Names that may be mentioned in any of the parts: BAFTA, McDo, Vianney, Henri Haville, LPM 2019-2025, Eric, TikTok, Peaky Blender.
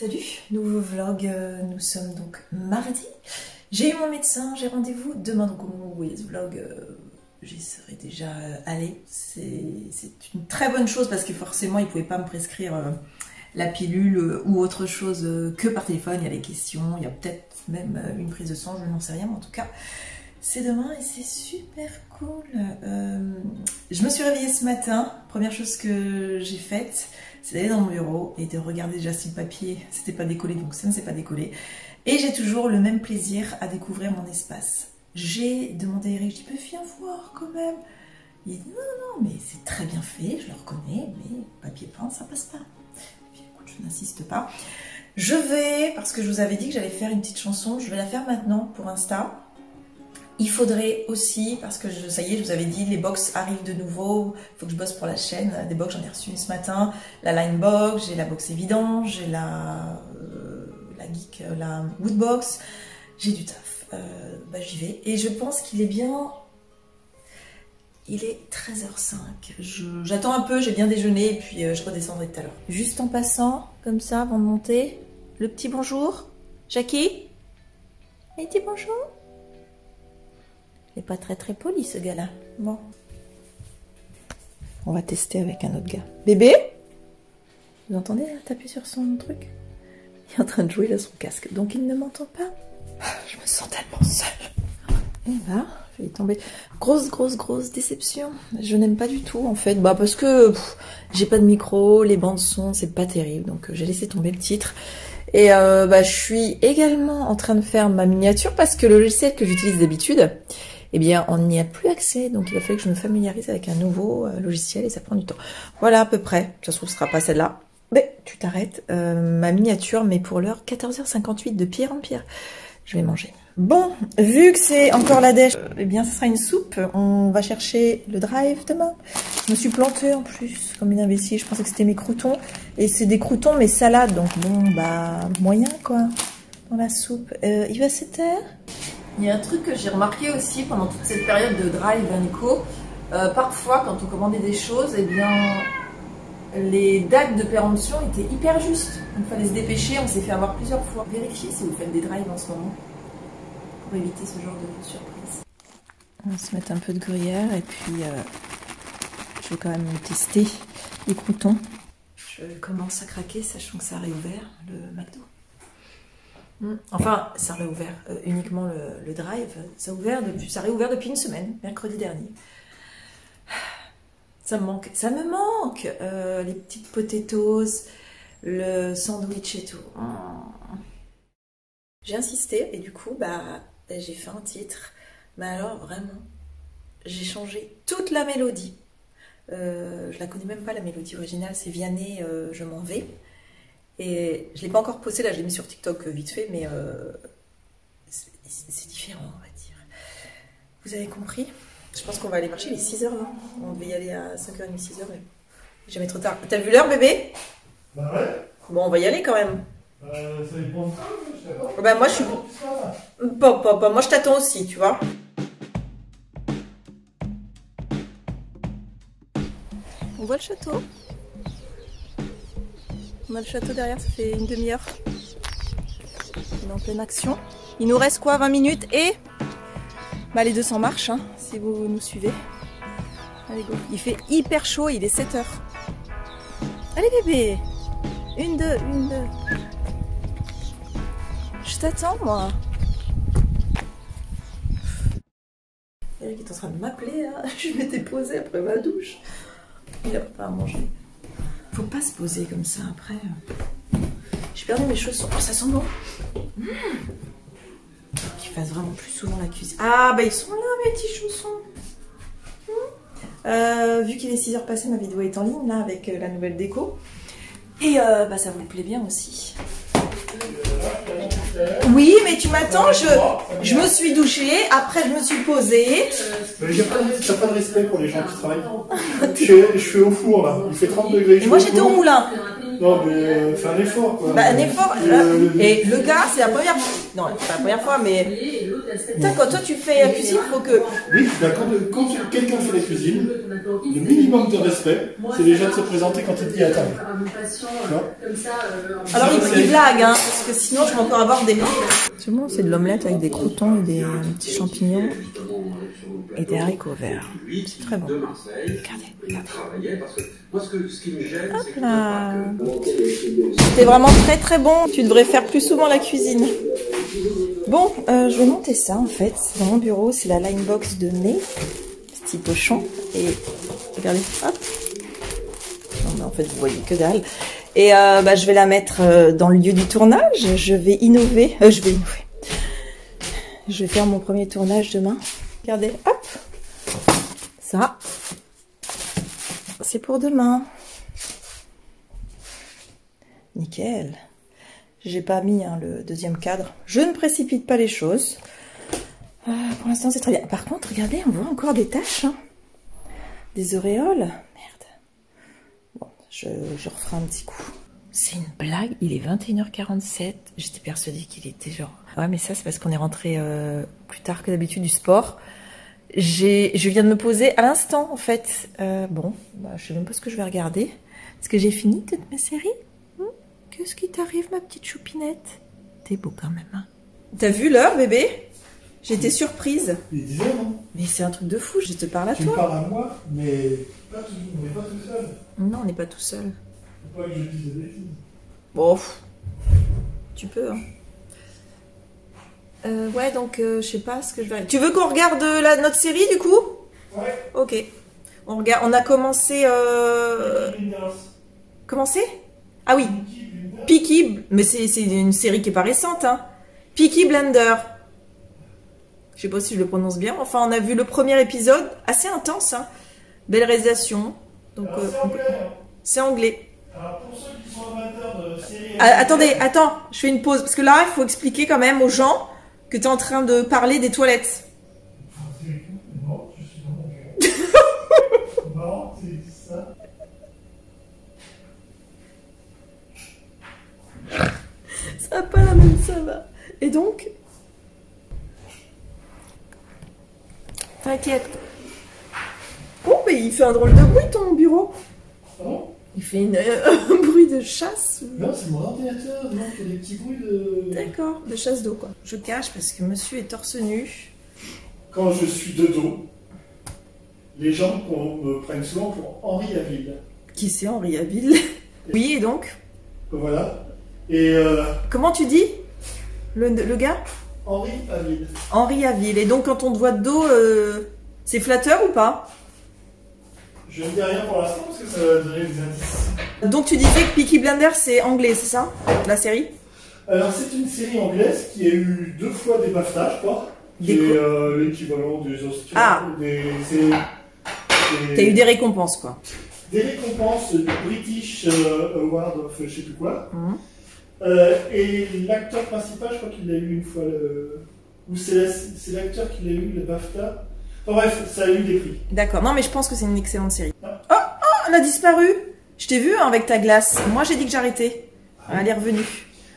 Salut, nouveau vlog, nous sommes donc mardi. J'ai eu mon médecin, j'ai rendez-vous demain, donc au moment où vous voyez ce vlog, j'y serais déjà allée. C'est une très bonne chose parce que forcément, ils ne pouvaient pas me prescrire la pilule ou autre chose que par téléphone. Il y a des questions, il y a peut-être même une prise de sang, je n'en sais rien, mais en tout cas, c'est demain et c'est super cool. Je me suis réveillée ce matin, première chose que j'ai faite, c'est d'aller dans mon bureau et de regarder déjà si le papier s'était pas décollé, donc ça ne s'est pas décollé. Et j'ai toujours le même plaisir à découvrir mon espace. J'ai demandé à Eric, je dis, viens voir quand même. Il dit, non, mais c'est très bien fait, je le reconnais, mais papier peint, ça passe pas. Et puis écoute, je n'insiste pas. Je vais, parce que je vous avais dit que j'allais faire une petite chanson, je vais la faire maintenant pour Insta. Il faudrait aussi, parce que ça y est, je vous avais dit, les box arrivent de nouveau, il faut que je bosse pour la chaîne. Des box, j'en ai reçu une ce matin. La line box, j'ai la box évident, j'ai la geek, la wood box. J'ai du taf. J'y vais. Et je pense qu'il est bien... Il est 13h05. J'attends un peu, j'ai bien déjeuné, et puis je redescendrai tout à l'heure. Juste en passant, comme ça, avant de monter, le petit bonjour. Jackie, un petit bonjour. Pas très poli ce gars là. Bon, on va tester avec un autre gars. Bébé, vous entendez taper sur son truc? Il est en train de jouer là son casque, donc il ne m'entend pas. Je me sens tellement seule. Et bah, je vais tomber. Grosse déception. Je n'aime pas du tout en fait. Bah parce que j'ai pas de micro, les bandes son, c'est pas terrible. Donc j'ai laissé tomber le titre. Et je suis également en train de faire ma miniature parce que le logiciel que j'utilise d'habitude, eh bien, on n'y a plus accès, donc il a fallu que je me familiarise avec un nouveau logiciel et ça prend du temps. Voilà, à peu près. Ça se trouve, ce sera pas celle-là. Mais tu t'arrêtes. Ma miniature, mais pour l'heure, 14h58, de pire en pire. Je vais manger. Bon, vu que c'est encore la dèche, eh bien, ce sera une soupe. On va chercher le drive demain. Je me suis plantée en plus, comme une imbécile. Je pensais que c'était mes croutons. Et c'est des croutons, mais salade. Donc bon, bah, moyen, quoi, dans la soupe. Il va se taire. Il y a un truc que j'ai remarqué aussi pendant toute cette période de drive à Nico. Parfois, quand on commandait des choses, eh bien, les dates de péremption étaient hyper justes. Il fallait se dépêcher, on s'est fait avoir plusieurs fois. Vérifiez si vous faites des drives en ce moment pour éviter ce genre de surprise. On va se mettre un peu de gruyère et puis je vais quand même tester les croutons. Je commence à craquer, sachant que ça a réouvert le McDo. Enfin, ça a réouvert uniquement le drive. Ça a réouvert depuis une semaine, mercredi dernier. Ça me manque les petites potatoes, le sandwich et tout. J'ai insisté et du coup, j'ai fait un titre. Mais alors, vraiment, j'ai changé toute la mélodie. Je la connais même pas, la mélodie originale. C'est Vianney, je m'en vais. Et je ne l'ai pas encore posté, là je l'ai mis sur TikTok vite fait, mais c'est différent, on va dire. Vous avez compris? Je pense qu'on va aller marcher, il est 6h20. On devait y aller à 5h30, 6h, mais jamais trop tard. T'as vu l'heure, bébé? Bah ouais. Bon, on va y aller quand même. Ça dépend de toi, je sais pas. Bah moi je suis... Bon, moi je t'attends aussi, tu vois. On voit le château. On a le château derrière, ça fait une demi-heure. On est en pleine action. Il nous reste quoi, 20 minutes et les 200 marches, hein, si vous nous suivez. Allez, go. Il fait hyper chaud, il est 7h. Allez bébé, une, deux. Je t'attends, moi. Eric est en train de m'appeler, hein. Je m'étais posée après ma douche. Il n'a pas à manger. Faut pas se poser comme ça après. J'ai perdu mes chaussons. Oh, ça sent bon. Qu'ils fassent vraiment plus souvent la cuisine. Ah, ils sont là, mes petits chaussons. Vu qu'il est 6h passé, ma vidéo est en ligne, là, avec la nouvelle déco. Et ça vous plaît bien aussi. Oui, mais tu m'attends. Je me suis douchée. Après, je me suis posée. T'as pas de respect pour les gens qui travaillent. Je suis au four là. Il fait 30 degrés. Et moi, j'étais au moulin. Non, mais fais un effort, quoi. Un effort. Et le gars, c'est la première fois. Non, c'est pas la première fois, mais Putain, quand toi tu fais la cuisine, faut que... Oui, bah, quand quelqu'un fait la cuisine, le minimum de respect, c'est déjà de se présenter quand il dit à table. Alors il blague, hein, parce que sinon je vais encore avoir des... Bon, c'est de l'omelette avec des croutons et des petits champignons et des haricots verts. C'est très bon. Regardez. Hop là. C'était vraiment très très bon. Tu devrais faire plus souvent la cuisine. Bon, je vais monter ça en fait. Dans mon bureau, c'est la linebox de mai. Petit pochon. Et regardez, hop. Non mais en fait, vous voyez que dalle. Et bah, je vais la mettre dans le lieu du tournage. Je vais innover. Je vais faire mon premier tournage demain. Regardez, hop. Ça, c'est pour demain. Nickel. J'ai pas mis hein, le deuxième cadre. Je ne précipite pas les choses. Pour l'instant, c'est très bien. Par contre, regardez, on voit encore des taches. Hein. Des auréoles. Je referai un petit coup. C'est une blague, il est 21h47. J'étais persuadée qu'il était genre... Ouais, mais ça, c'est parce qu'on est rentré plus tard que d'habitude du sport. Je viens de me poser à l'instant, en fait. Bon, bah, je sais même pas ce que je vais regarder. Est-ce que j'ai fini toute ma série? Qu'est-ce qui t'arrive, ma petite choupinette? T'es beau quand même, hein. T'as vu l'heure, bébé? J'étais surprise. Il est 10h, non? Mais c'est un truc de fou, je te parle à toi. Tu me parles à moi, mais... On n'est pas tout seul. Non, on n'est pas tout seul. Faut pas que je dise des bêtises. Bon, tu peux. Hein. Ouais, donc je sais pas ce que je vais. Tu veux qu'on regarde notre série du coup? Ouais. Ok. On regarde. On a commencé. Commencé? Ah oui. Peaky. Mais c'est une série qui est pas récente. Hein. Peaky Blender. Je sais pas si je le prononce bien. Enfin, on a vu le premier épisode, assez intense. Hein. Belle réalisation. Donc c'est anglais. Alors pour ceux qui sont amateurs de séries... Attends, je fais une pause parce que là il faut expliquer quand même aux gens que tu es en train de parler des toilettes. Non, je suis dans mon bureau. Non, c'est ça. Ça n'a pas la même ça va. Et donc t'inquiète. Oh, mais il fait un drôle de bruit, ton bureau. Oh. Il fait un bruit de chasse. Non, c'est mon ordinateur. Non, il fait des petits bruits de... D'accord, de chasse d'eau, quoi. Je cache parce que monsieur est torse nu. Quand je suis de dos, les gens me prennent souvent pour Henri Haville. Qui c'est Henri Haville? Oui, et donc? Voilà. Et comment tu dis le gars? Henri Haville. Henri Haville. Et donc, quand on te voit de dos, c'est flatteur ou pas? Je ne dis rien pour l'instant parce que ça va donner des indices. Donc tu disais que Peaky Blender c'est anglais, c'est ça? La série? Alors c'est une série anglaise qui a eu 2 fois des BAFTA, je crois. Qui est l'équivalent des Oscars. Ah. T'as eu des récompenses quoi. Des récompenses du British Award of je sais plus quoi. Mm-hmm. Et l'acteur principal, je crois qu'il l'a eu une fois. Ou c'est l'acteur qui l'a eu, le BAFTA. Bref, ça a eu des prix. D'accord. Non, mais je pense que c'est une excellente série. Ah. Oh, elle a disparu. Je t'ai vu hein, avec ta glace. Moi, j'ai dit que j'arrêtais. Ah, elle est revenue.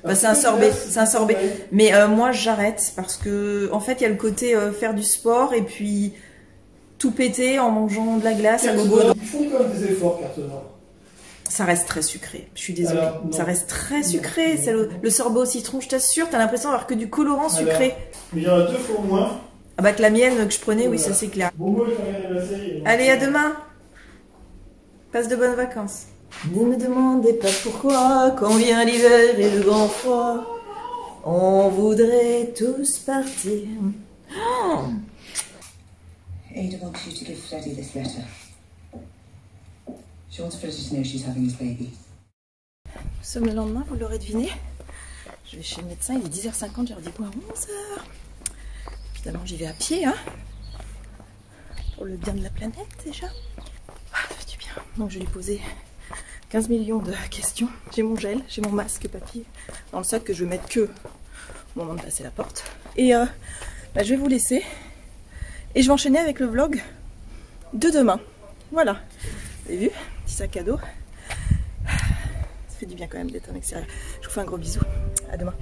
Bah, c'est un sorbet. C'est un sorbet. Ouais. Mais moi, j'arrête parce que, en fait, il y a le côté faire du sport et puis tout péter en mangeant de la glace. Ils font quand même des efforts, carte noire. Ça reste très sucré. Je suis désolée. Alors, ça reste très sucré. Non, non. Le sorbet au citron, je t'assure, t'as l'impression d'avoir que du colorant sucré. Mais il y en a 2 fois au moins. Ah bah que la mienne que je prenais, voilà. Oui, ça c'est clair. Bon, allez, à demain. Passe de bonnes vacances. Ne me demandez pas pourquoi, quand vient l'hiver et le grand froid, on voudrait tous partir. Oh. Ada wants you to give Freddy this letter. She wants Freddy to know she's having his baby. Nous sommes le lendemain, vous l'aurez deviné. Je vais chez le médecin, il est 10h50, j'ai redit quoi à 11h. Évidemment, j'y vais à pied, hein, pour le bien de la planète, déjà. Ah, ça fait du bien. Donc, je vais lui poser 15 millions de questions. J'ai mon gel, j'ai mon masque papier dans le sac que je vais mettre que au moment de passer la porte. Et bah, je vais vous laisser. Et je vais enchaîner avec le vlog de demain. Voilà. Vous avez vu? Petit sac à dos. Ça fait du bien quand même d'être en extérieur. Je vous fais un gros bisou. À demain.